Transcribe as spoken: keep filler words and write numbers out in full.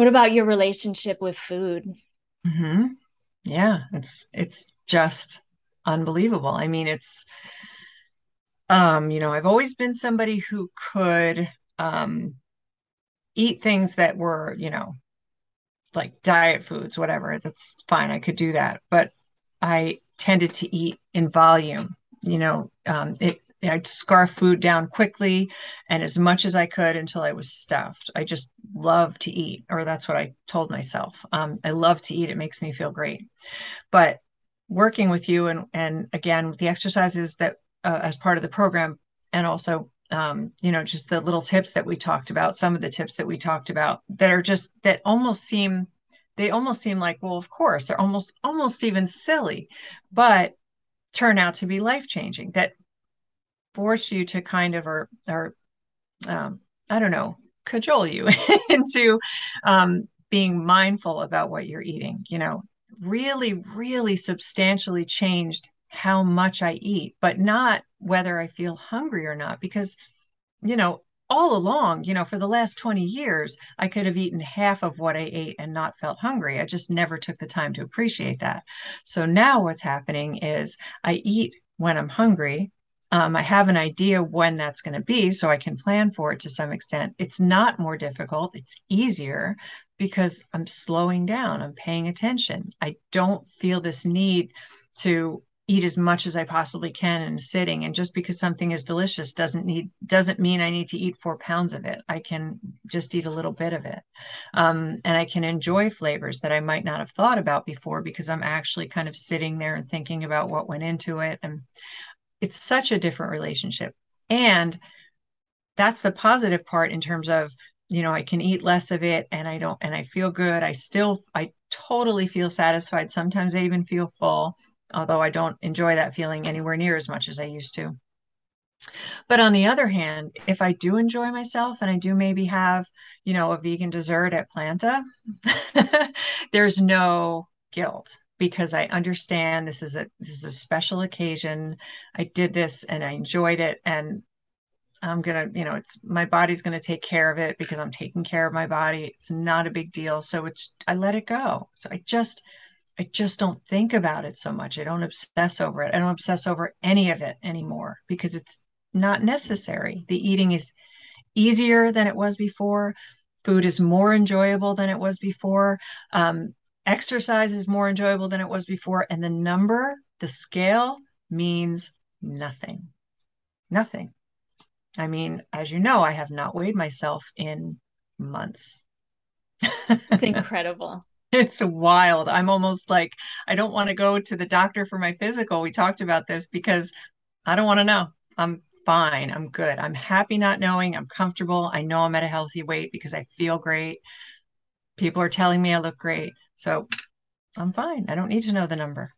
What about your relationship with food? Mm-hmm. Yeah, it's, it's just unbelievable. I mean, it's, um, you know, I've always been somebody who could, um, eat things that were, you know, like diet foods, whatever, that's fine. I could do that. But I tended to eat in volume, you know, um, it, I'd scarf food down quickly and as much as I could until I was stuffed. I just love to eat, or that's what I told myself. Um, I love to eat. It makes me feel great. But working with you and, and again, with the exercises that uh, as part of the program, and also, um, you know, just the little tips that we talked about, some of the tips that we talked about that are just, that almost seem, they almost seem like, well, of course, they're almost, almost even silly, but turn out to be life-changing, that force you to kind of, or, or um, I don't know, cajole you into um, being mindful about what you're eating, you know, really, really substantially changed how much I eat, but not whether I feel hungry or not, because, you know, all along, you know, for the last twenty years, I could have eaten half of what I ate and not felt hungry. I just never took the time to appreciate that. So now what's happening is I eat when I'm hungry. Um, I have an idea when that's going to be, so I can plan for it to some extent. It's not more difficult. It's easier because I'm slowing down. I'm paying attention. I don't feel this need to eat as much as I possibly can in a sitting. And just because something is delicious doesn't need, doesn't mean I need to eat four pounds of it. I can just eat a little bit of it. Um, and I can enjoy flavors that I might not have thought about before because I'm actually kind of sitting there and thinking about what went into it. And it's such a different relationship. And that's the positive part in terms of, you know, I can eat less of it and I don't, and I feel good. I still, I totally feel satisfied. Sometimes I even feel full, although I don't enjoy that feeling anywhere near as much as I used to. But on the other hand, if I do enjoy myself and I do maybe have, you know, a vegan dessert at Planta, there's no guilt, because I understand this is a, this is a special occasion. I did this and I enjoyed it, and I'm going to, you know, it's, my body's going to take care of it because I'm taking care of my body. It's not a big deal. So it's, I let it go. So I just, I just don't think about it so much. I don't obsess over it. I don't obsess over any of it anymore because it's not necessary. The eating is easier than it was before. Food is more enjoyable than it was before. Um, Exercise is more enjoyable than it was before. And the number, the scale means nothing, nothing. I mean, as you know, I have not weighed myself in months. It's incredible. It's wild. I'm almost like, I don't want to go to the doctor for my physical. We talked about this because I don't want to know. I'm fine. I'm good. I'm happy not knowing. I'm comfortable. I know I'm at a healthy weight because I feel great. People are telling me I look great. So I'm fine. I don't need to know the number.